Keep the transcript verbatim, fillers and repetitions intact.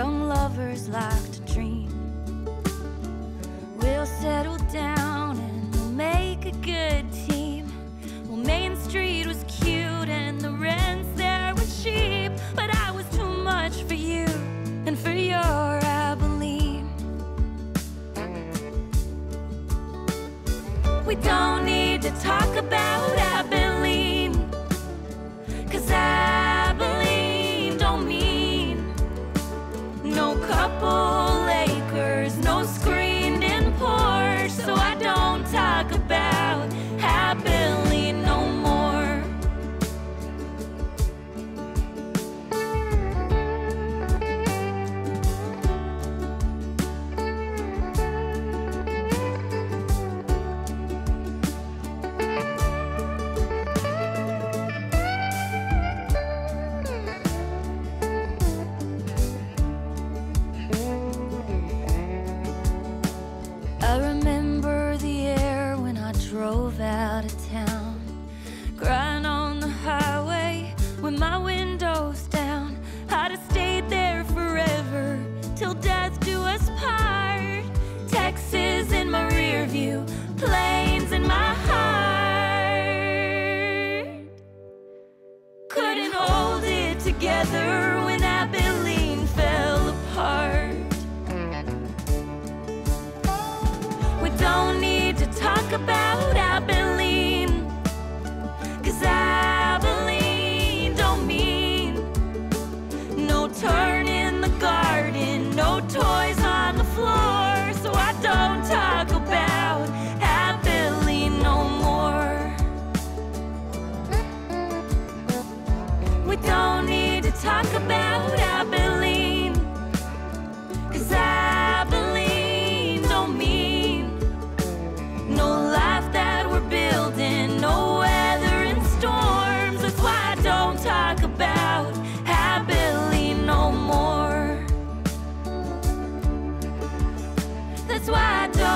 young lovers like to dream. We'll settle down and we'll make a good team. Well, Main Street was cute and the rents there were cheap, but I was too much for you and for your Abilene. We don't need to talk about Abilene, 'cause Abilene don't mean no couple acres, no screened-in porch. So I don't talk about Abilene no more. I remember the air when I drove out of town, crying on the highway with my windows down. I'd have stayed there forever till death do us part. Texas in my rear view, Plains in my heart. Couldn't hold it together when Abilene fell apart. Don't need to talk about Abilene, 'cause Abilene don't mean no turn in the garden, no toys on the floor. So I don't talk about Abilene no more. We don't need to talk about Abilene, 'cause Abilene don't mean about Abilene no more. That's why I don't.